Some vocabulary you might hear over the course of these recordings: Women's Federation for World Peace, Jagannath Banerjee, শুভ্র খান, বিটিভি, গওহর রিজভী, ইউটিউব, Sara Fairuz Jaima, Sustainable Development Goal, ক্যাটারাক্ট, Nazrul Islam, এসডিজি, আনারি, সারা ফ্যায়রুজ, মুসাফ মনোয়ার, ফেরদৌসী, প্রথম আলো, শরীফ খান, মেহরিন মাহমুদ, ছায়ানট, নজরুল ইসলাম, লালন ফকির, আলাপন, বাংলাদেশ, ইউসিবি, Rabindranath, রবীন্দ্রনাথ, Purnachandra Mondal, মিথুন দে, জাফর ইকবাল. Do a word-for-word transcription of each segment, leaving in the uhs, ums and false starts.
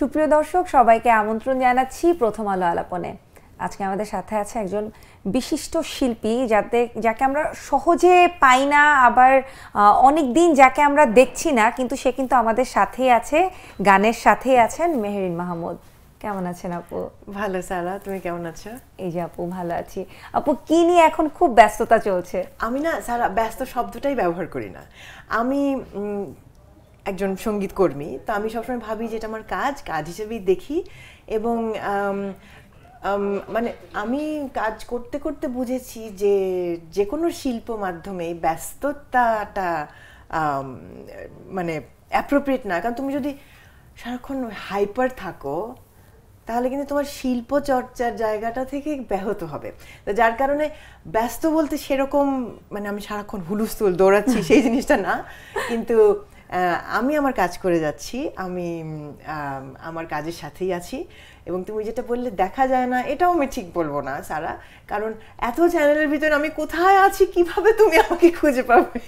সুপ্রিয় দর্শক সবাইকে আমন্ত্রণ জানাচ্ছি প্রথম আলো আলাপনে। আজকে আমাদের সাথে আছে একজন বিশিষ্ট শিল্পী, যাতে যাকে আমরা সহজে পাই না, আবার অনেক দিন যাকে আমরা দেখছি না, কিন্তু সে কিন্তু আমাদের সাথেই আছে, গানের সাথেই আছেন মেহরিন মাহমুদ। কেমন আছেন আপু? ভালো সারা, তুমি কেমন আছো? এই যে আপু ভালো আছি। আপু কি নিয়ে এখন খুব ব্যস্ততা চলছে? আমি না সারা ব্যস্ত শব্দটাই ব্যবহার করি না, আমি একজন সঙ্গীত কর্মী, তো আমি সবসময় ভাবি যেটা আমার কাজ, কাজ হিসেবেই দেখি। এবং মানে আমি কাজ করতে করতে বুঝেছি যে যে কোনো শিল্প মাধ্যমে ব্যস্ততাটা মানে অ্যাপ্রোপ্রিয়েট না, কারণ তুমি যদি সারাক্ষণ হাইপার থাকো তাহলে কিন্তু তোমার শিল্প চর্চার জায়গাটা থেকে ব্যাহত হবে। তো যার কারণে ব্যস্ত বলতে সেরকম মানে আমি সারাক্ষণ হুলুস্থুল দৌড়াচ্ছি সেই জিনিসটা না, কিন্তু আমি আমার কাজ করে যাচ্ছি, আমি আমার কাজের সাথেই আছি। এবং তুমি যেটা বললে দেখা যায় না, এটাও আমি ঠিক বলবো না সারা, কারণ এত চ্যানেলের ভিতরে আমি কোথায় আছি কিভাবে তুমি আমাকে খুঁজে পাবে।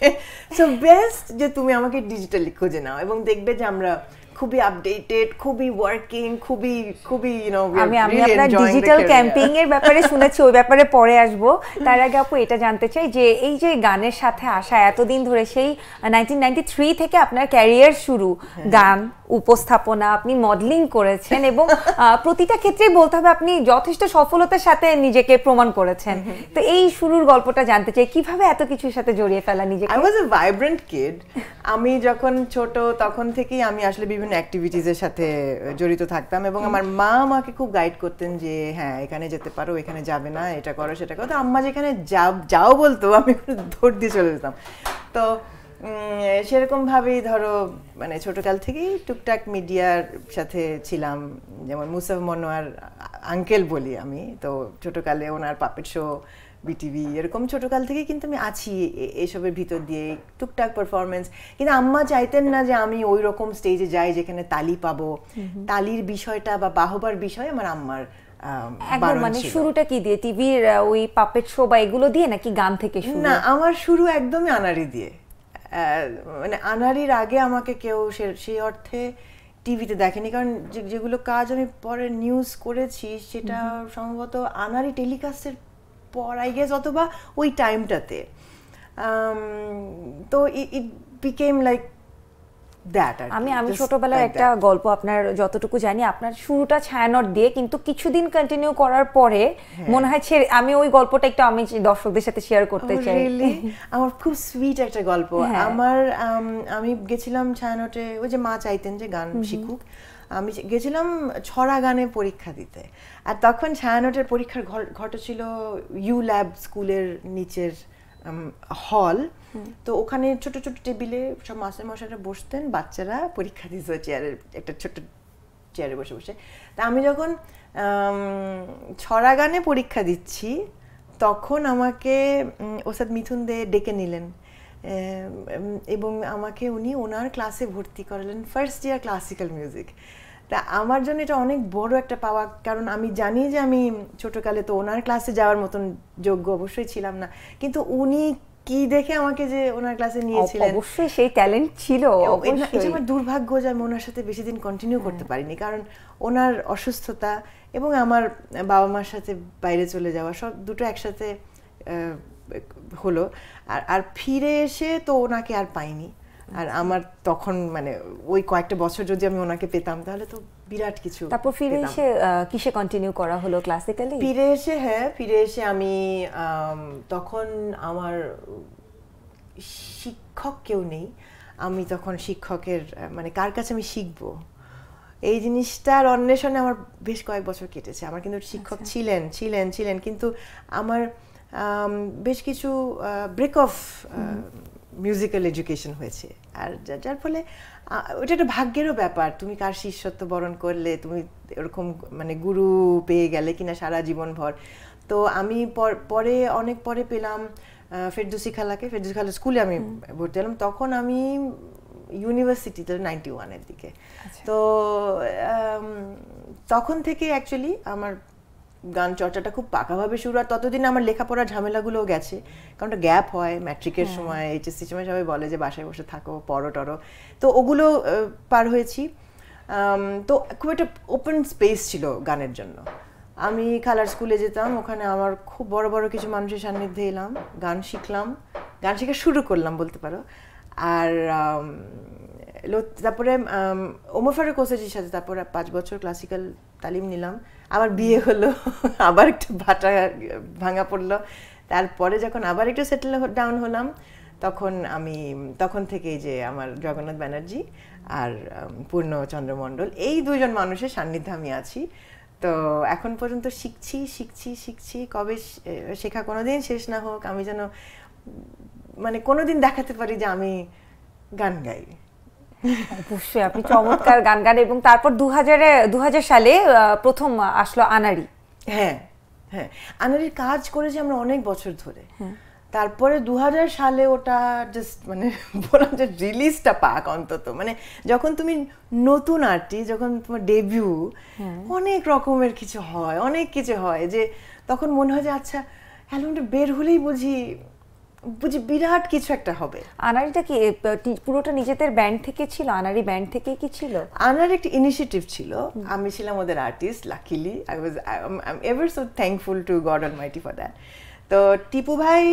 সো বেস্ট যে তুমি আমাকে ডিজিটালি খুঁজে নাও এবং দেখবে যে আমরা খুবই আপডেটেড, খুবই ওয়ার্কিং, খুবই খুবই ইউ নো আমি আমি আপনারা ডিজিটাল ক্যাম্পিং এর ব্যাপারে শুনেছি, ওই ব্যাপারে পরে আসব। তার আগে আপু এটা জানতে চাই যে এই যে গানের সাথে আসা, এতদিন ধরে সেই উনিশশো তিরানব্বই থেকে আপনার ক্যারিয়ার শুরু, গান, উপস্থাপনা, আপনি মডেলিং করেছেন এবং প্রতিটা ক্ষেত্রেই বলতে হবে আপনি যথেষ্ট সফলতার সাথে নিজেকে প্রমাণ করেছেন। তো এই শুরুর গল্পটা জানতে চাই, কিভাবে এত কিছুর সাথে জড়িয়ে ফেলা নিজেকে। I was a vibrant kid. আমি যখন ছোট তখন থেকেই আমি আসলে বিভিন্ন অ্যাক্টিভিটিজের সাথে জড়িত থাকতাম এবং আমার মা আমাকে খুব গাইড করতেন যে হ্যাঁ এখানে যেতে পারো, এখানে যাবে না, এটা করো সেটা করো। তো আম্মা যেখানে যা যাও বলতো আমি দৌড় দিয়ে চলে যেতাম। তো সেরকমভাবেই ধরো মানে ছোটোকাল থেকেই টুকটাক মিডিয়ার সাথে ছিলাম, যেমন মুসাফ মনোয়ার আঙ্কেল বলি আমি, তো ছোটোকালে ওনার পাপেট শো, বিটিভি, এরকম ছোটোকাল থেকেই কিন্তু আমি আছি এসবের ভিতর দিয়ে, টুকটাক পারফরমেন্স। কিন্তু আম্মা চাইতেন না যে আমি ওই রকম স্টেজে যাই যেখানে তালি পাবো, তালির বিষয়টা বা বাহবার বিষয় আমার আম্মার। মানে শুরুটা কি দিয়ে, টিভির ওই পাপেট শো বা এগুলো দিয়ে নাকি গান থেকে? না, আমার শুরু একদমই আনারি দিয়ে। মানে আনারির আগে আমাকে কেউ সেই অর্থে টিভিতে দেখেনি, কারণ যেগুলো কাজ আমি পরে নিউজ করেছি সেটা সম্ভবত আনারি টেলিকাস্টের পর আই গেস, অথবা ওই টাইমটাতে। তো ইট বিকেম লাইক দ্যাট। আমি আমি ছোটবেলার একটা গল্প, আপনার যতটুকু জানি আপনার শুরুটা ছায়ানট দিয়ে, কিন্তু কিছুদিন কন্টিনিউ করার পরে মনে হয় ছেড়ে। আমি ওই গল্পটা একটু আমি দর্শকদের সাথে শেয়ার করতে চাই। আমার খুব সুইট একটা গল্প। আমার আমি গেছিলাম ছায়ানটে, ওই যে মা চাইতেন যে গান শিখুক, আমি গেছিলাম ছড়া গানে পরীক্ষা দিতে। আর তখন ছায়ানটের পরীক্ষার ঘটা ছিল ইউ ল্যাব স্কুলের নিচের হল। তো ওখানে ছোট ছোট টেবিলে সব মাস্টার মশাইরা বসতেন, বাচ্চারা পরীক্ষা দিত চেয়ারের, একটা ছোট চেয়ারে বসে বসে। তা আমি যখন ছড়া গানে পরীক্ষা দিচ্ছি তখন আমাকে ওস্তাদ মিথুন দে ডেকে নিলেন এবং আমাকে উনি ওনার ক্লাসে ভর্তি করালেন, ফার্স্ট ইয়ার ক্লাসিক্যাল মিউজিক। তা আমার জন্য এটা অনেক বড় একটা পাওয়া, কারণ আমি জানি যে আমি ছোটোকালে তো ওনার ক্লাসে যাওয়ার মতন যোগ্য অবশ্যই ছিলাম না, কিন্তু উনি কি দেখে আমাকে যে ওনার ক্লাসে নিয়েছিলেন, অবশ্যই সেই ট্যালেন্ট ছিল। এটা আমার দুর্ভাগ্য যে আমি ওনার সাথে বেশি দিন কন্টিনিউ করতে পারিনি, কারণ ওনার অসুস্থতা এবং আমার বাবা মার সাথে বাইরে চলে যাওয়া, সব দুটো একসাথে হলো। আর আর ফিরে এসে তো ওনাকে আর পাইনি। আর আমার তখন মানে ওই কয়েকটা বছর যদি আমি ওনাকে পেতাম তাহলে তো বিরাট কিছু। তারপর ফিরে এসে কিসে কন্টিনিউ করা হলো ক্লাসিক্যালি? ফিরে এসে হ্যাঁ ফিরে এসে আমি তখন আমার শিক্ষক কেউ নেই, আমি তখন শিক্ষকের মানে কার কাছে আমি শিখবো এই জিনিসটার অন্বেষণে আমার বেশ কয়েক বছর কেটেছে। আমার কিন্তু শিক্ষক ছিলেন ছিলেন ছিলেন কিন্তু আমার বেশ কিছু ব্রেক অফ মিউজিক্যাল এডুকেশন হয়েছে। আর যার ফলে ওটা একটা ভাগ্যেরও ব্যাপার, তুমি কার শিষ্যত্ব বরণ করলে, তুমি এরকম মানে গুরু পেয়ে গেলে কিনা সারা জীবনভর। তো আমি পরে অনেক পরে পেলাম ফেরদৌসী খালাকে, ফেরদৌসী খালা স্কুলে আমি ভর্তি হলাম, তখন আমি ইউনিভার্সিটিতে নাইনটি ওয়ানের দিকে। তো তখন থেকে অ্যাকচুয়ালি আমার গান চর্চাটা খুব পাকাভাবে শুরু। আর ততদিন আমার লেখাপড়ার ঝামেলাগুলোও গেছে, কারণ একটা গ্যাপ হয় ম্যাট্রিকের সময়, এইচএসসি সময় সবাই বলে যে বাসায় বসে থাকো পড়ো টড়ো, তো ওগুলো পার হয়েছি। তো খুব একটা ওপেন স্পেস ছিল গানের জন্য আমি খালার স্কুলে যেতাম ওখানে আমার খুব বড় বড় কিছু মানুষের সান্নিধ্যে এলাম গান শিখলাম গান শেখা শুরু করলাম বলতে পারো আর তারপরে ওমর ফারুক হোসেনের সাথে তারপরে পাঁচ বছর ক্লাসিক্যাল তালিম নিলাম আবার বিয়ে হলো আবার একটা ভাটা ভাঙা পড়লো তারপরে যখন আবার একটু সেটেল ডাউন হলাম তখন আমি তখন থেকে যে আমার জগন্নাথ ব্যানার্জি আর পূর্ণচন্দ্র মণ্ডল এই দুইজন মানুষের সান্নিধ্যে আমি আছি তো এখন পর্যন্ত শিখছি শিখছি শিখছি কবে শেখা কোনোদিন শেষ না হোক আমি যেন মানে কোনোদিন দেখাতে পারি যে আমি গান গাই অবশ্যই আপনি চমৎকার গান গান এবং তারপর দুই হাজার সালে প্রথম আসলো আনারি হ্যাঁ হ্যাঁ আনারির কাজ করেছি আমরা অনেক বছর ধরে তারপরে দুই হাজার সালে ওটা জাস্ট মানে বলা যায় রিলিজটা পাক অন্তত মানে যখন তুমি নতুন আর্টিস্ট যখন তোমার ডেবিউ অনেক রকমের কিছু হয় অনেক কিছু হয় যে তখন মনে হয় যে আচ্ছা অ্যালবামটা বের হলেই বুঝি বুঝি বিরাট কিছু একটা হবে আনারিটা কি পুরোটা নিজেদের ব্যান্ড থেকে ছিল আনারি ব্যান্ড থেকে কি ছিল আনারি একটা ইনিশিয়েটিভ ছিল আমি ছিলাম ওদের artist luckily I was I am ever so thankful to God almighty for that তো টিপু ভাই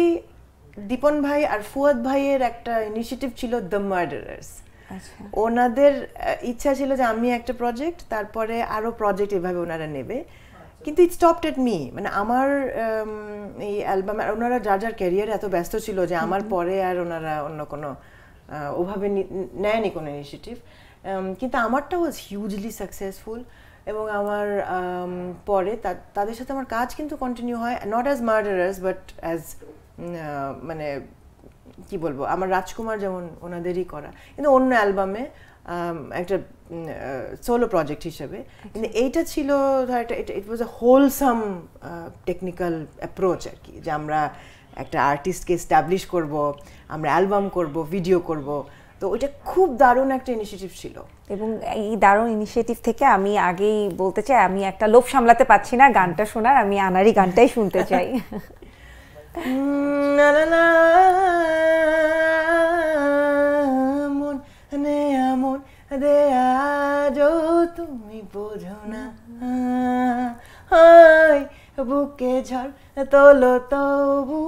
দীপন ভাই আর ফুয়াদ ভাইয়ের একটা ইনিশিয়েটিভ ছিল দ্য মার্ডারার্স আচ্ছা ওনাদের ইচ্ছা ছিল যে আমি একটা প্রজেক্ট তারপরে আরো প্রজেক্ট এভাবে ওনারা নেবে কিন্তু ইট স্টপড এট মি মানে আমার এই অ্যালবাম আর ওনারা যার যার ক্যারিয়ারে এত ব্যস্ত ছিল যে আমার পরে আর ওনারা অন্য কোনো ওভাবে নেয়নি কোনো ইনিশিয়েটিভ কিন্তু আমারটা ওয়াজ হিউজলি সাকসেসফুল এবং আমার পরে তাদের সাথে আমার কাজ কিন্তু কন্টিনিউ হয় not as murderers but as মানে কি বলবো আমার রাজকুমার যেমন ওনাদেরই করা কিন্তু অন্য অ্যালবামে একটা সোলো প্রজেক্ট হিসেবে কিন্তু এইটা ছিল ধর it was a wholesome technical approach আর কি যে আমরা একটা আর্টিস্টকে এস্টাবলিশ করব আমরা অ্যালবাম করব ভিডিও করব তো ওইটা খুব দারুণ একটা ইনিশিয়েটিভ ছিল এবং এই দারুণ ইনিশিয়েটিভ থেকে আমি আগেই বলতে চাই আমি একটা লোভ সামলাতে পারছি না গানটা শোনার আমি আনারি গানটাই শুনতে চাই না না না মন নে আমন দে আজ তুমি বোঝো না হাই বুকে ঝড় তোলো তবু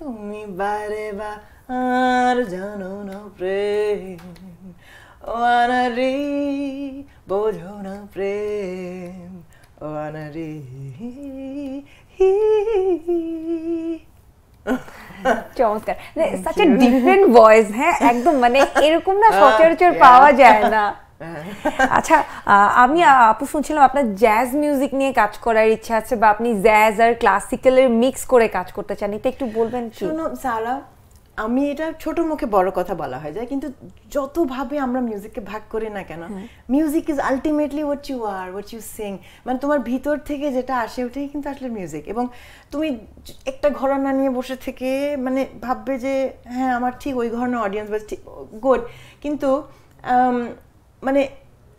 তুমি বারে বা আর জানো না প্রেম ও আনারি বোঝো না প্রেম ও আনারি চমৎকার such a different voice হ্যাঁ একদম মানে এরকম না সচরাচর পাওয়া যায় না আচ্ছা আমি আপু শুনছিলাম আপনার জ্যাজ মিউজিক নিয়ে কাজ করার ইচ্ছা আছে বা আপনি জ্যাজ আর ক্লাসিক্যালের মিক্স করে কাজ করতে চান এটা একটু বলবেন কি শুনো সারা আমি এটা ছোট মুখে বড় কথা বলা হয় যায় কিন্তু যতভাবে আমরা মিউজিককে ভাগ করি না কেন music is ultimately what you are what you sing মানে তোমার ভিতর থেকে যেটা আসে ওটাই কিন্তু আসলে মিউজিক এবং তুমি একটা ঘরানা নিয়ে বসে থেকে মানে ভাববে যে হ্যাঁ আমার ঠিক ওই ঘরানার অডিয়েন্স বা ঠিক গুড কিন্তু মানে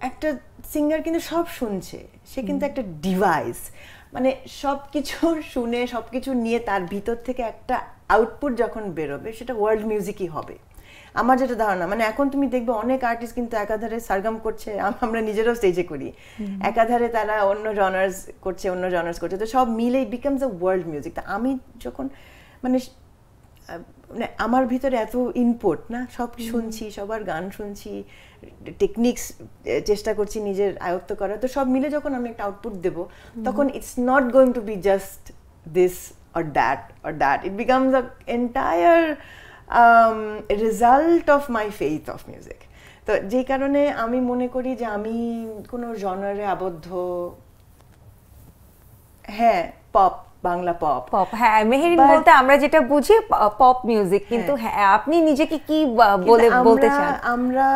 একটা সিঙ্গার কিন্তু সব শুনছে সে কিন্তু একটা ডিভাইস মানে সব কিছু শুনে সব কিছু নিয়ে তার ভিতর থেকে একটা আউটপুট যখন বেরোবে সেটা ওয়ার্ল্ড মিউজিকই হবে আমার যেটা ধারণা মানে এখন তুমি দেখবে অনেক আর্টিস্ট কিন্তু একাধারে সারগাম করছে আমরা নিজেরাও স্টেজে করি একাধারে তারা অন্য জনার্স করছে অন্য জনার্স করছে তো সব মিলে it becomes a world music তা আমি যখন মানে মানে আমার ভিতরে এত ইনপুট না সব শুনছি সবার গান শুনছি টেকনিক্স চেষ্টা করছি নিজের আয়ত্ত করা তো সব মিলে যখন আমি একটা আউটপুট দেবো তখন it's not going to be just this or that or that it becomes a entire um, result of my faith of music তো যেই কারণে আমি মনে করি যে আমি কোনো জনরে আবদ্ধ হ্যাঁ পপ বাংলা পপ পপ হ্যাঁ মেহেরিন বলতে আমরা যেটা বুঝি পপ মিউজিক কিন্তু হ্যাঁ আপনি নিজেকে কি বলে বলতে চান আমরা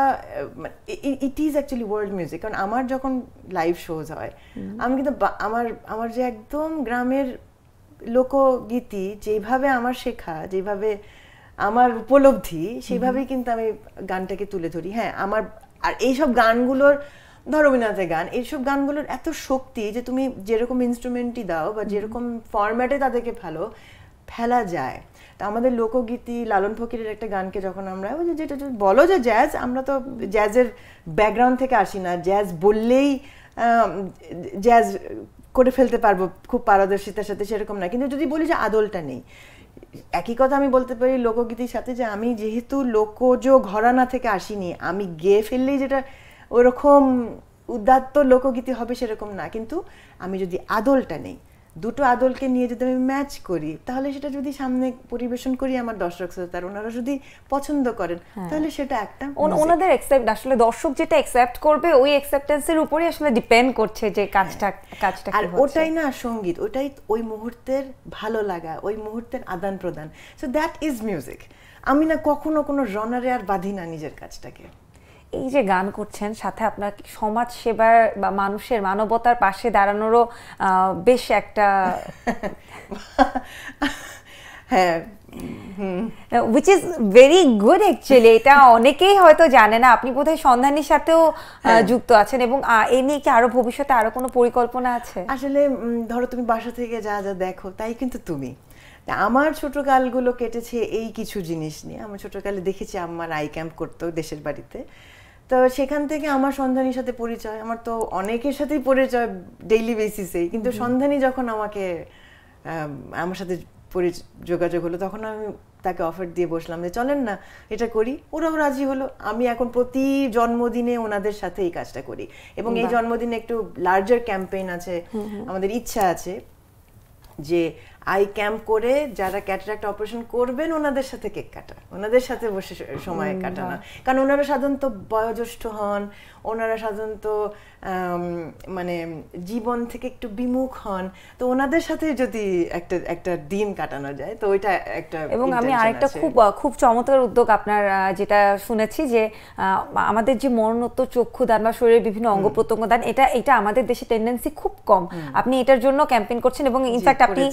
it is actually world music কারণ আমার যখন লাইভ শোজ হয় আমি কিন্তু আমার আমার যে একদম গ্রামের লোকগীতি যেভাবে আমার শেখা যেভাবে আমার উপলব্ধি সেভাবেই কিন্তু আমি গানটাকে তুলে ধরি হ্যাঁ আমার আর এইসব গানগুলোর ধরো রবীন্দ্রনাথের গান এইসব গানগুলোর এত শক্তি যে তুমি যেরকম ইনস্ট্রুমেন্টই দাও বা যেরকম ফরম্যাটে তাদেরকে ফেলো ফেলা যায় তা আমাদের লোকগীতি লালন ফকিরের একটা গানকে যখন আমরা ওই যে যেটা বলো যে জ্যাজ আমরা তো জ্যাজের ব্যাকগ্রাউন্ড থেকে আসি না জ্যাজ বললেই জ্যাজ করে ফেলতে পারবো খুব পারদর্শিতার সাথে সেরকম না কিন্তু যদি বলি যে আদলটা নেই একই কথা আমি বলতে পারি লোকগীতির সাথে যে আমি যেহেতু লোকজ ঘরানা থেকে আসিনি আমি গেয়ে ফেললেই যেটা ওরকম উদাত্ত লোকগীতি হবে সেরকম না কিন্তু আমি যদি আদলটা নেই দুটো আদলকে নিয়ে যদি আমি ম্যাচ করি তাহলে সেটা যদি সামনে পরিবেশন করি আমার দর্শক শ্রোতারা ওনারা যদি পছন্দ করেন তাহলে সেটা একটা ওনাদের অ্যাকসেপ্ট আসলে দর্শক যেটা অ্যাকসেপ্ট করবে ওই অ্যাকসেপ্টেন্সের উপরই আসলে ডিপেন্ড করছে যে কাজটা কাজটা আর ওইটাই না সংগীত ওইটাই ওই মুহূর্তের ভালো লাগা ওই মুহূর্তের আদান প্রদান সো দ্যাট ইজ মিউজিক আমি না কখনো কোনো জনারে আর বাঁধি না নিজের কাজটাকে এই যে গান করছেন সাথে আপনার সমাজ সেবার বা মানুষের মানবতার পাশে দাঁড়ানোরও বেশ একটা হ্যাঁ which is very good actually এটা অনেকেই হয়তো জানে না আপনি বোধহয় সন্ধানীর সাথেও যুক্ত আছেন এবং এ নিয়ে কি আরো ভবিষ্যতে আরো কোনো পরিকল্পনা আছে আসলে ধরো তুমি বাসা থেকে যা যা দেখো তাই কিন্তু তুমি আমার ছোটকালগুলো কেটেছে এই কিছু জিনিস নিয়ে আমার ছোটকালে দেখেছি আমার আই ক্যাম্প করতো দেশের বাড়িতে তো সেখান থেকে আমার সন্ধানীর সাথে পরিচয় আমার তো অনেকের সাথেই পরিচয় ডেইলি বেসিসে কিন্তু সন্ধানী যখন আমাকে আমার সাথে যোগাযোগ হলো তখন আমি তাকে অফার দিয়ে বসলাম যে চলেন না এটা করি ওরাও রাজি হলো আমি এখন প্রতি জন্মদিনে ওনাদের সাথে এই কাজটা করি এবং এই জন্মদিনে একটু লার্জার ক্যাম্পেইন আছে আমাদের ইচ্ছা আছে যে আই ক্যাম্প করে যারা ক্যাটারাক্ট অপারেশন করবেন ওনাদের সাথে কেক কাটা ওনাদের সাথে বসে সময় কাটানো কারণ ওনারা সাধারণত বয়োজ্যেষ্ঠ হন ওনারা সাধারণত মানে জীবন থেকে একটু বিমুখ হন তো ওনাদের সাথে যদি একটা একটা দিন কাটানো যায় তো ওইটা একটা এবং আমি আরেকটা খুব খুব চমৎকার উদ্যোগ আপনার যেটা শুনেছি যে আমাদের যে মরণোত্তর চক্ষুদান বা শরীরের বিভিন্ন অঙ্গ প্রত্যঙ্গ দান এটা এটা আমাদের দেশে টেন্ডেন্সি খুব কম আপনি এটার জন্য ক্যাম্পেইন করছেন এবং ইনফ্যাক্ট আপনি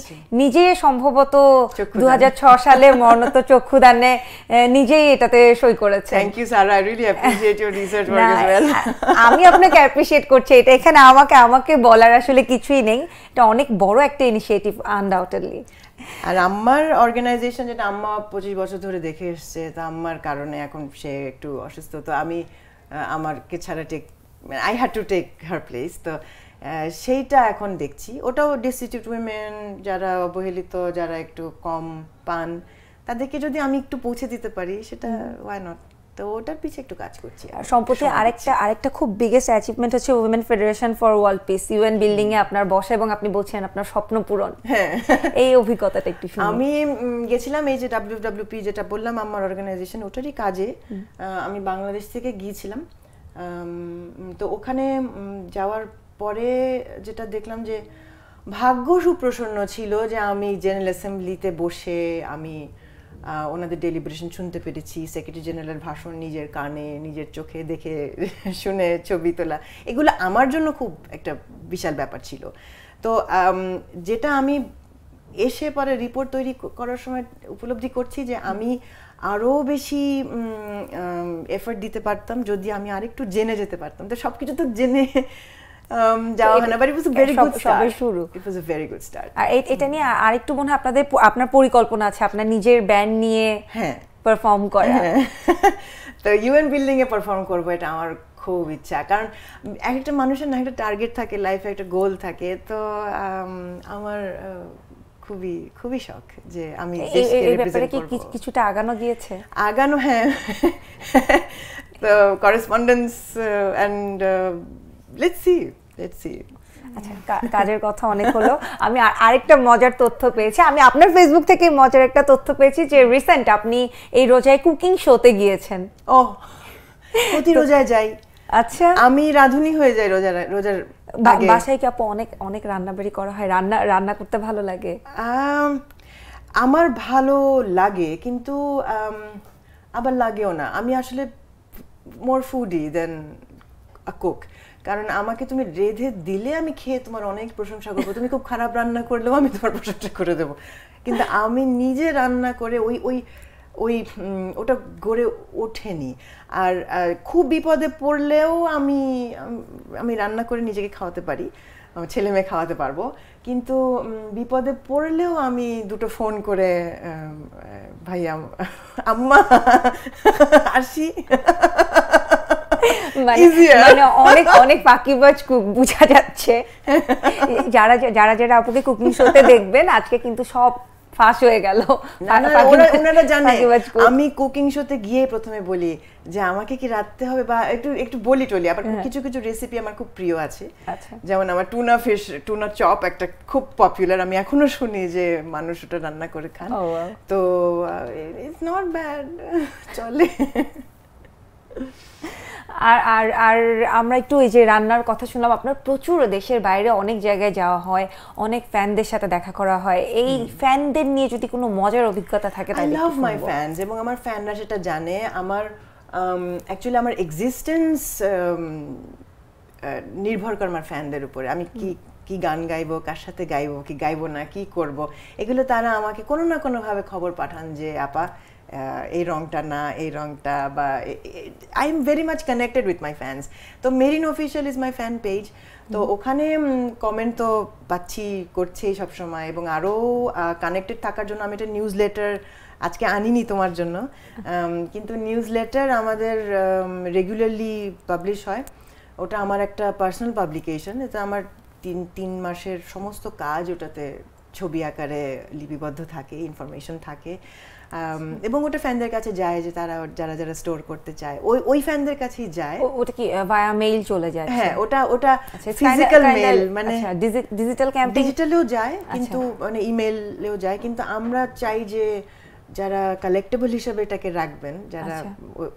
নিজে সম্ভবত two thousand six সালে মরণোত্ত চক্ষুদানে নিজেই এটাতে সই করেছে thank you sir I really appreciate your research work as well আমি আপনাকে অ্যাপ্রিশিয়েট করছি এটা এখানে আমাকে আমাকে বলার আসলে কিছুই নেই এটা অনেক বড় একটা ইনিশিয়েটিভ আনডাউটেডলি আর আমার অর্গানাইজেশন যেটা আম্মা পঁচিশ বছর ধরে দেখে আসছে তা আম্মার কারণে এখন সে একটু অসুস্থ তো আমি আমারকে ছাড়া take I had to take her place তো সেইটা এখন দেখছি ওটাও ডিসএবলড উইমেন যারা অবহেলিত যারা একটু কম পান তাদেরকে যদি আমি একটু পৌঁছে দিতে পারি সেটা why not তো ওটার পিছে একটু কাজ করছি আর সম্প্রতি আরেকটা আরেকটা খুব বিগেস্ট অ্যাচিভমেন্ট হচ্ছে Women's Federation for World Peace UN building এ আপনার বসা এবং আপনি বলছেন আপনার স্বপ্ন পূরণ এই অভিজ্ঞতাটা একটু শুনুন আমি গেছিলাম এই যে ডব্লিউডব্লিউপি যেটা বললাম আমার অর্গানাইজেশন ওটারই কাজে আমি বাংলাদেশ থেকে গিয়েছিলাম তো ওখানে যাওয়ার পরে যেটা দেখলাম যে ভাগ্য সুপ্রসন্ন ছিল যে আমি জেনারেল অ্যাসেম্বলিতে বসে আমি ওনাদের ডেলিব্রেশন শুনতে পেরেছি সেক্রেটারি জেনারেলের ভাষণ নিজের কানে নিজের চোখে দেখে শুনে ছবি তোলা এগুলো আমার জন্য খুব একটা বিশাল ব্যাপার ছিল তো যেটা আমি এসে পরে রিপোর্ট তৈরি করার সময় উপলব্ধি করছি যে আমি আরও বেশি এফোর্ট দিতে পারতাম যদি আমি আরেকটু জেনে যেতে পারতাম তো সব কিছু তো জেনে এটা নিয়ে আরেকটু মনে হয় আপনাদের আপনার পরিকল্পনা আছে আপনার নিজের ব্যান্ড নিয়ে হ্যাঁ পারফর্ম করা তো ইউএন বিল্ডিং এ পারফর্ম করবো এটা আমার খুব ইচ্ছা কারণ একটা মানুষের না একটা টার্গেট থাকে লাইফে একটা গোল থাকে তো আমার খুবই খুবই শখ যে আমি কিছুটা আগানো গিয়েছে আগানো হ্যাঁ তো correspondence and let's see let's see আচ্ছা কাজের কথা অনেক হলো আমি আরেকটা মজার তথ্য পেয়েছি আমি আপনার ফেসবুক থেকে মজার একটা তথ্য পেয়েছি যে রিসেন্ট আপনি এই রোজায় কুকিং শোতে গিয়েছেন ও প্রতি রোজায় যাই আচ্ছা আমি রাধুনি হয়ে যাই রোজার রোজার আগে বাসায় কি আপু অনেক অনেক রান্নাবাড়ি করা হয় রান্না রান্না করতে ভালো লাগে আমার ভালো লাগে কিন্তু আবার লাগেও না আমি আসলে মোর ফুডি দেন আ কুক কারণ আমাকে তুমি রেধে দিলে আমি খেয়ে তোমার অনেক প্রশংসা করব তুমি খুব খারাপ রান্না করলেও আমি তোমার প্রশংসা করে দেব কিন্তু আমি নিজে রান্না করে ওই ওই ওই ওটা গড়ে ওঠেনি আর খুব বিপদে পড়লেও আমি আমি রান্না করে নিজেকে খাওয়াতে পারি ছেলে মেয়ে খাওয়াতে পারবো কিন্তু বিপদে পড়লেও আমি দুটো ফোন করে ভাইয়া আম্মা আসি মানে অনেক অনেক পাকিবাজ কুক বোঝা যাচ্ছে যারা যারা যারা আপুকে কুকিং শোতে দেখবেন আজকে কিন্তু সব ফাঁস হয়ে গেল ওনারা জানে আমি কুকিং শোতে গিয়ে প্রথমে বলি যে আমাকে কি রাখতে হবে বা একটু একটু বলি টলি আবার কিছু কিছু রেসিপি আমার খুব প্রিয় আছে যেমন আমার টুনা ফিশ টুনা চপ একটা খুব পপুলার আমি এখনো শুনি যে মানুষ ওটা রান্না করে খান তো ইটস নট ব্যাড চলে আর আর আর আমরা একটু এই যে রান্নার কথা শুনলাম আপনার প্রচুর দেশের বাইরে অনেক জায়গায় যাওয়া হয় অনেক ফ্যানদের সাথে দেখা করা হয় এই ফ্যানদের নিয়ে যদি কোনো মজার অভিজ্ঞতা থাকে তাহলে আই লাভ মাই ফ্যানস এবং আমার ফ্যানরা সেটা জানে আমার অ্যাকচুয়ালি আমার এক্সিস্টেন্স নির্ভর করে আমার ফ্যানদের উপরে আমি কি কি গান গাইবো কার সাথে গাইবো কি গাইবো না কি করব এগুলো তারা আমাকে কোনো না কোনো ভাবে খবর পাঠান যে আপা এই রংটা না এই রংটা বা I am very much connected with my fans তো Mehreen official is my fan page তো ওখানে কমেন্ট তো পাচ্ছি করছেই সবসময় এবং আরও কানেক্টেড থাকার জন্য আমি এটা নিউজ লেটার আজকে আনিনি তোমার জন্য কিন্তু নিউজ লেটার আমাদের রেগুলারলি পাবলিশ হয় ওটা আমার একটা পার্সোনাল পাবলিকেশন এটা আমার তিন তিন মাসের সমস্ত কাজ ওটাতে ছবি আকারে লিপিবদ্ধ থাকে ইনফরমেশন থাকে এবং ওটা ফ্যানদের কাছে যায় যে তারা যারা যারা স্টোর করতে চায় ওই ওই ফ্যানদের কাছেই যায় ওটা কি ভায়া মেইল চলে যায় হ্যাঁ ওটা ওটা ফিজিক্যাল মেইল মানে ডিজিটাল ক্যাম্পেইন ডিজিটালেও যায় কিন্তু মানে ইমেইলেও যায় কিন্তু আমরা চাই যে যারা কালেক্টেবল হিসেবে এটাকে রাখবেন যারা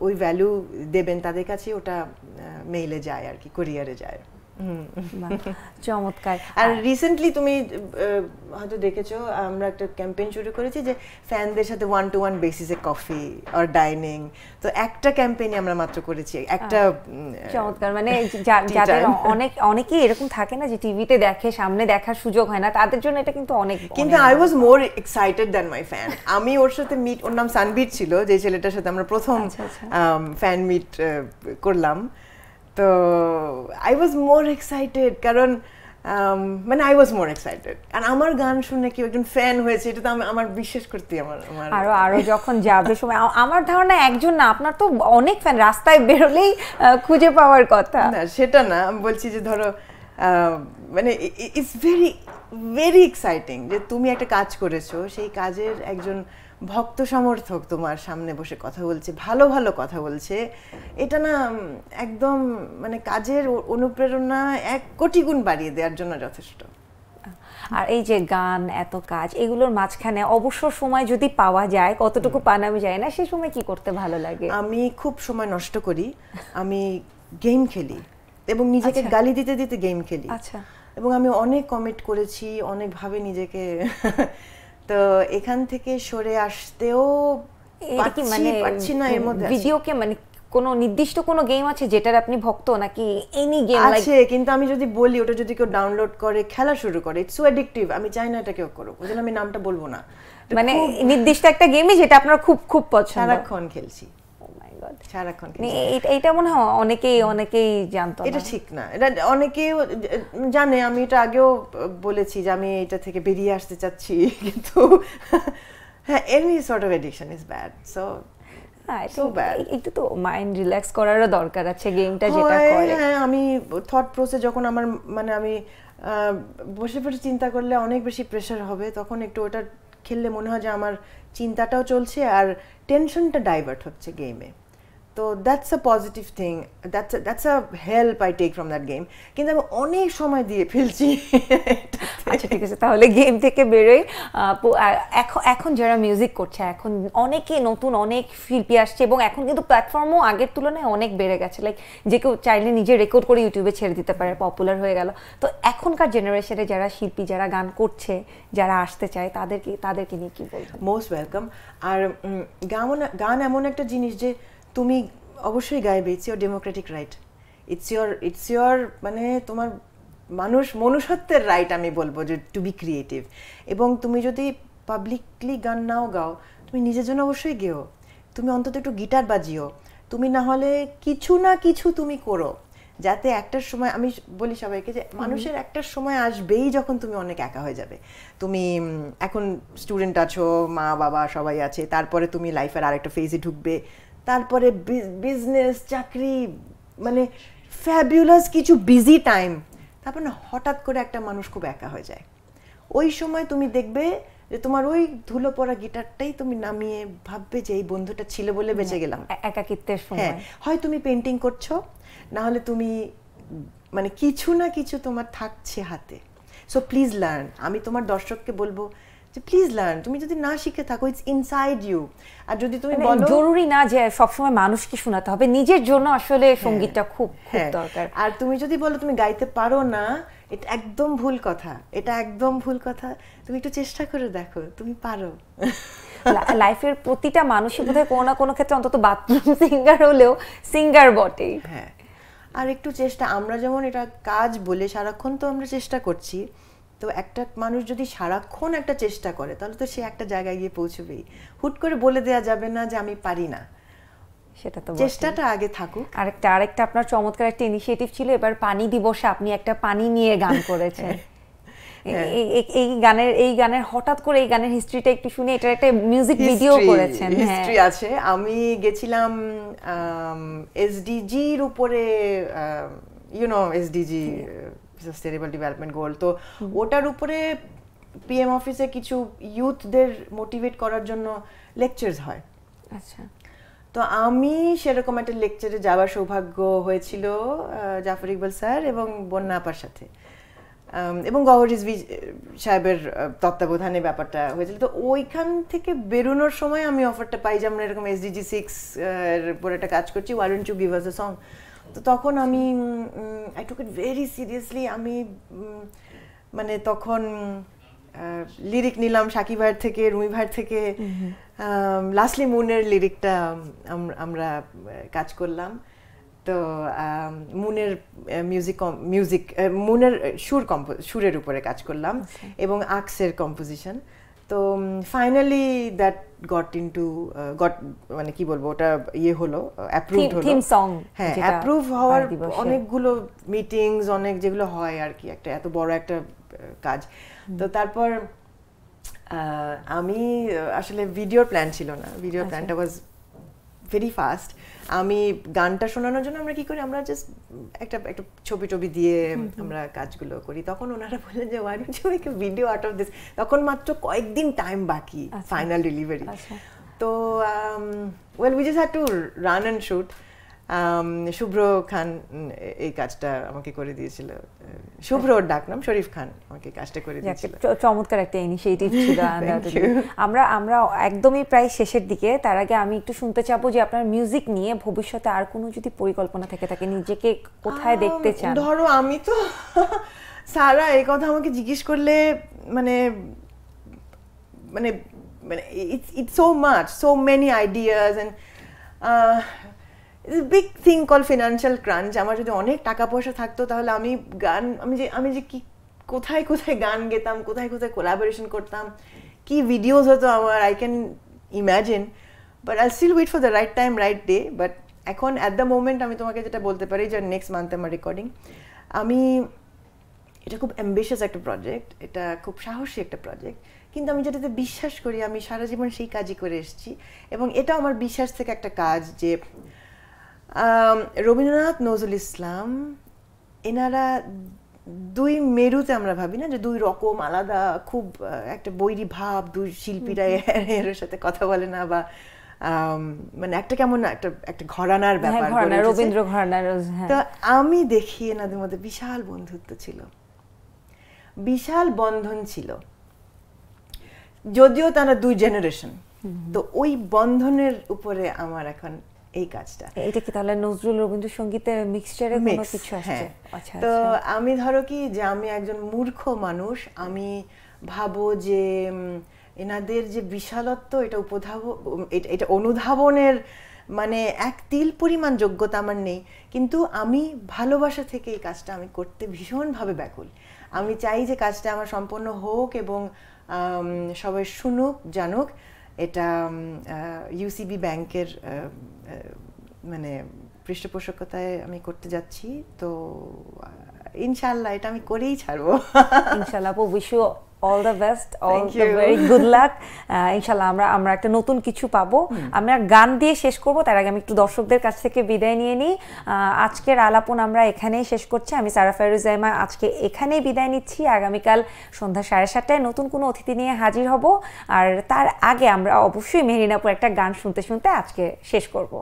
ওই ভ্যালু দেবেন তাদের কাছে ওটা মেইলে যায় আর কি কুরিয়ারে যায় চমৎকার আর রিসেন্টলি তুমি হয়তো দেখেছো আমরা একটা ক্যাম্পেইন শুরু করেছি যে ফ্যানদের সাথে ওয়ান টু ওয়ান বেসিসে কফি আর ডাইনিং তো একটা ক্যাম্পেইনে আমরা মাত্র করেছি একটা চমৎকার মানে যাদের অনেক অনেকেই এরকম থাকে না যে টিভিতে দেখে সামনে দেখার সুযোগ হয় না তাদের জন্য এটা কিন্তু অনেক কিন্তু I was more excited than my fan আমি ওর সাথে মিট ওর নাম সানবীর ছিল যে ছেলেটার সাথে আমরা প্রথম ফ্যান মিট করলাম তো আই ওয়াজ মোর এক্সাইটেড কারণ মানে আই ওয়াজ মোর এক্সাইটেড আর আমার গান শুনে কি একজন ফ্যান হয়েছে এটা তো আমার বিশ্বাস করতে আমার আরো আরো যখন যাবে সময় আমার ধারণা একজন না আপনার তো অনেক ফ্যান রাস্তায় বেরোলেই খুঁজে পাওয়ার কথা না সেটা না আমি বলছি যে ধরো মানে ইটস ভেরি ভেরি এক্সাইটিং যে তুমি একটা কাজ করেছো সেই কাজের একজন ভক্ত সমর্থক তোমার সামনে বসে কথা বলছে ভালো ভালো কথা বলছে এটা না একদম মানে কাজের অনুপ্রেরণা এক কোটি গুণ বাড়িয়ে দেওয়ার জন্য যথেষ্ট আর এই যে গান এত কাজ এগুলোর মাঝখানে অবসর সময় যদি পাওয়া যায় কতটুকু পান আমি জানি না সেই সময় কি করতে ভালো লাগে আমি খুব সময় নষ্ট করি আমি গেম খেলি এবং নিজেকে গালি দিতে দিতে গেম খেলি আচ্ছা এবং আমি অনেক কমিট করেছি অনেকভাবে নিজেকে তো এখান থেকে সরে আসতেও পাচ্ছি মানে পাচ্ছি না এর মধ্যে ভিডিওকে মানে কোনো নির্দিষ্ট কোনো গেম আছে যেটার আপনি ভক্ত নাকি এনি গেম আছে কিন্তু আমি যদি বলি ওটা যদি কেউ ডাউনলোড করে খেলা শুরু করে ইটস সো অ্যাডিকটিভ আমি চাই না এটা কেউ করুক ওই জন্য আমি নামটা বলবো না মানে নির্দিষ্ট একটা গেমই যেটা আপনার খুব খুব পছন্দ সারাক্ষণ খেলছি ও মাই গড সারাক্ষণ খেলছি এটা মনে হয় অনেকেই অনেকেই জানতো না এটা ঠিক না এটা অনেকেই জানে আমি এটা আগেও বলেছি যে আমি এটা থেকে বেরিয়ে আসতে চাচ্ছি কিন্তু হ্যাঁ any sort of addiction is bad so একটু তো মাইন্ড রিল্যাক্স করারও দরকার আছে গেমটা যেটা করে হ্যাঁ আমি থট প্রসেস যখন আমার মানে আমি বসে বসে চিন্তা করলে অনেক বেশি প্রেশার হবে তখন একটু ওটা খেললে মনে হয় যে আমার চিন্তাটাও চলছে আর টেনশনটা ডাইভার্ট হচ্ছে গেমে তো that's a positive thing that's that's a help I take from that game কিন্তু আমি অনেক সময় দিয়ে ফেলছি আচ্ছা ঠিক আছে তাহলে গেম থেকে বেরোই এখন এখন যারা মিউজিক করছে এখন অনেকে নতুন অনেক শিল্পী আসছে এবং এখন কিন্তু প্ল্যাটফর্মও আগের তুলনায় অনেক বেড়ে গেছে লাইক যে কেউ চাইলে নিজে রেকর্ড করে ইউটিউবে ছেড়ে দিতে পারে পপুলার হয়ে গেল তো এখনকার জেনারেশনে যারা শিল্পী যারা গান করছে যারা আসতে চায় তাদেরকে তাদেরকে নিয়ে কী বলবো মোস্ট ওয়েলকাম আর গান গান এমন একটা জিনিস যে তুমি অবশ্যই গাইবে it's your democratic right it's your it's your মানে তোমার মানুষ মনুষ্যত্বের রাইট আমি বলবো যে টু বি ক্রিয়েটিভ এবং তুমি যদি পাবলিকলি গান নাও গাও তুমি নিজের জন্য অবশ্যই গেও তুমি অন্তত একটু গিটার বাজিও তুমি না হলে কিছু না কিছু তুমি করো যাতে একটা সময় আমি বলি সবাইকে যে মানুষের একটা সময় আসবেই যখন তুমি অনেক একা হয়ে যাবে তুমি এখন স্টুডেন্ট আছো মা বাবা সবাই আছে তারপরে তুমি লাইফের আরেকটা ফেজে ঢুকবে তারপরে বিজনেস চাকরি মানে ফ্যাবুলাস কিছু বিজি টাইম তারপর না হঠাৎ করে একটা মানুষ খুব একা হয়ে যায় ওই সময় তুমি দেখবে যে তোমার ওই ধুলো পড়া গিটারটাই তুমি নামিয়ে ভাববে যে এই বন্ধুটা ছিল বলে বেঁচে গেলাম একাকিত্বের সময় হয় তুমি পেইন্টিং করছো না হলে তুমি মানে কিছু না কিছু তোমার থাকছে হাতে সো প্লিজ লার্ন আমি তোমার দর্শককে বলবো যে প্লিজ লার্ন তুমি যদি না শিখে থাকো इट्स ইনসাইড ইউ আর যদি তুমি বলো জরুরি না যে সব সময় মানুষকে শোনাতে হবে নিজের জন্য আসলে সংগীতটা খুব খুব দরকার আর তুমি যদি বলো তুমি গাইতে পারো না এটা একদম ভুল কথা এটা একদম ভুল কথা তুমি একটু চেষ্টা করে দেখো তুমি পারো লাইফের প্রতিটা মানুষই বোধহয় কোনো না কোনো ক্ষেত্রে অন্তত বাথরুম সিঙ্গার হলেও সিঙ্গার বটে হ্যাঁ আর একটু চেষ্টা আমরা যেমন এটা কাজ বলে সারাক্ষণ তো আমরা চেষ্টা করছি তো একটা মানুষ যদি সারাক্ষণ একটা চেষ্টা করে তাহলে তো সে একটা জায়গায় গিয়ে পৌঁছবেই হুট করে বলে দেয়া যাবে না যে আমি পারি না সেটা তো চেষ্টাটা আগে থাকুক আরেকটা আরেকটা আপনার চমৎকার একটা ইনিশিয়েটিভ ছিল এবার পানি দিবসে আপনি একটা পানি নিয়ে গান করেছেন এই গানের এই গানের হঠাৎ করে এই গানের হিস্ট্রিটা একটু শুনে এটা একটা মিউজিক ভিডিও করেছেন হিস্ট্রি আছে আমি গেছিলাম এসডিজি এর উপরে you know এসডিজি Sustainable Development Goal তো ওটার উপরে পিএম অফিসে কিছু ইউথদের মোটিভেট করার জন্য লেকচারস হয় আচ্ছা তো আমি সেরকম একটা লেকচারে যাওয়ার সৌভাগ্য হয়েছিল জাফর ইকবাল স্যার এবং বন্যা আপার সাথে এবং গওহর রিজভী সাহেবের তত্ত্বাবধানে ব্যাপারটা হয়েছিল তো ওইখান থেকে বেরোনোর সময় আমি অফারটা পাই যে আমরা এরকম এসডিজি সিক্স এর উপর একটা কাজ করছি why don't you give us a song তো তখন আমি I took it very seriously আমি মানে তখন লিরিক নিলাম শাকিব ভাইয়ের থেকে রুমি ভাইয়ের থেকে লাস্টলি মুনের লিরিকটা আমরা কাজ করলাম তো মুনের মিউজিক মিউজিক মুনের সুর কম্পো সুরের উপরে কাজ করলাম এবং আক্সের কম্পোজিশন তো finally that got into got মানে কি বলবো ওটা ইয়ে হলো অ্যাপ্রুভড হলো থিম সং হ্যাঁ অ্যাপ্রুভ হওয়ার অনেকগুলো মিটিংস অনেক যেগুলো হয় আর কি একটা এত বড় একটা কাজ তো তারপর আমি আসলে ভিডিও প্ল্যান ছিল না ভিডিও প্ল্যানটা ওয়াজ ভেরি ফাস্ট আমি গানটা শোনানোর জন্য আমরা কি করি আমরা জাস্ট একটা একটা ছবি টবি দিয়ে আমরা কাজগুলো করি তখন ওনারা বললেন যে why don't you make a video out of this তখন মাত্র কয়েকদিন টাইম বাকি ফাইনাল ডেলিভারি তো well we just had to run and shoot শুভ্র খান এই কাজটা আমাকে করে দিয়েছিল শুভ্রর ডাকনাম শরীফ খান আমাকে কাজটা করে দিয়েছিল চমৎকার একটা ইনিশিয়েটিভ ছিল আমরা আমরা একদমই প্রায় শেষের দিকে তার আগে আমি একটু শুনতে চাবো যে আপনার মিউজিক নিয়ে ভবিষ্যতে আর কোনো যদি পরিকল্পনা থেকে থাকে নিজেকে কোথায় দেখতে চান ধরো আমি তো সারা এই কথা আমাকে জিজ্ঞেস করলে মানে মানে মানে it's it's so much so many ideas and It's a big thing called financial crunch আমার যদি অনেক টাকা পয়সা থাকতো তাহলে আমি গান আমি যে আমি যে কি কোথায় কোথায় গান গেতাম কোথায় কোথায় কোলাবোরেশন করতাম কি ভিডিওস হতো আমার I can imagine but I still wait for the right time right day but এখন অ্যাট দ্য মোমেন্ট আমি তোমাকে যেটা বলতে পারি যে নেক্সট মান্থে আমার রেকর্ডিং আমি এটা খুব অ্যাম্বিশিয়াস একটা প্রজেক্ট এটা খুব সাহসী একটা প্রজেক্ট কিন্তু আমি যেটাতে বিশ্বাস করি আমি সারা জীবন সেই কাজই করে এসেছি এবং এটা আমার বিশ্বাস থেকে একটা কাজ যে রবীন্দ্রনাথ নজরুল ইসলাম এনারা দুই মেরুতে আমরা ভাবি না যে দুই রকম আলাদা খুব একটা বৈরী ভাব দুই শিল্পীরা এর সাথে কথা বলে না বা মানে একটা কেমন একটা একটা ঘরানার ব্যাপার রবীন্দ্র ঘরানার তো আমি দেখি এনাদের মধ্যে বিশাল বন্ধুত্ব ছিল বিশাল বন্ধন ছিল যদিও তারা দুই জেনারেশন তো ওই বন্ধনের উপরে আমার এখন এই কাজটা এটা কি তাহলে নজরুল রবীন্দ্র সঙ্গীতের মিক্সচারে কোনো কিছু আসছে আচ্ছা তো আমি ধরো কি যে আমি একজন মূর্খ মানুষ আমি ভাবো যে এনাদের যে বিশালত্ব এটা উপধাব এটা অনুধাবনের মানে এক তিল পরিমাণ যোগ্যতা আমার নেই কিন্তু আমি ভালোবাসা থেকে এই কাজটা আমি করতে ভীষণভাবে ব্যাকুল আমি চাই যে কাজটা আমার সম্পন্ন হোক এবং সবাই শুনুক জানুক এটা ইউসিবি ব্যাংকের মানে পৃষ্ঠপোষকতায় আমি করতে যাচ্ছি তো ইনশাআল্লাহ এটা আমি করেই ছাড়বো ইনশাআল্লাহ আপু wish you all the best all Thank the you. Very good luck uh, inshallah amra amra ekta notun kichu pabo amra gaan diye shesh korbo tar age ami ekটু dorshokder kach theke biday niye ni ajker alapon amra ekhanei shesh korchi ami Sara Fairuz Jaima ajke ekhanei biday nichhi agami kal sondha সাড়ে সাতটায় notun kono অতিথি niye hajir hobo ar tar age amra obosshoi Mehreen apur ekta gaan shunte shunte ajke shesh korbo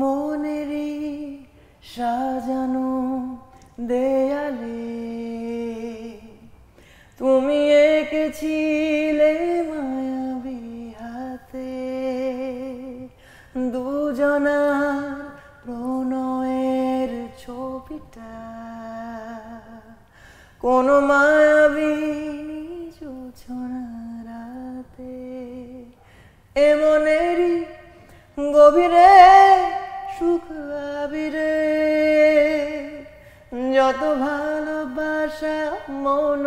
monere sajano deyale তুমি এঁকেছিলে মায়াবী হাতে দুজনার প্রণয়ের ছবিটা কোন মায়াবী জোছনা রাতে এমনেরই গভীরে সুখ আবিরে যত ভালোবাসা মন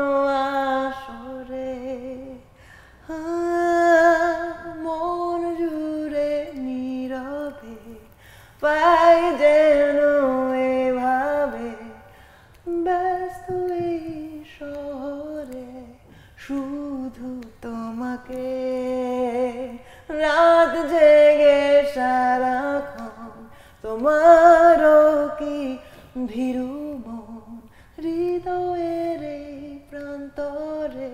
আসরে মন জুড়ে নীরবে পাই যেন এভাবে ব্যস্ত এই শহরে শুধু তোমাকে রাত জেগে সারাক্ষণ তোমারও কি ভীরু হৃদয়ের প্রান্তরে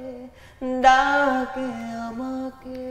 ডাকে আমাকে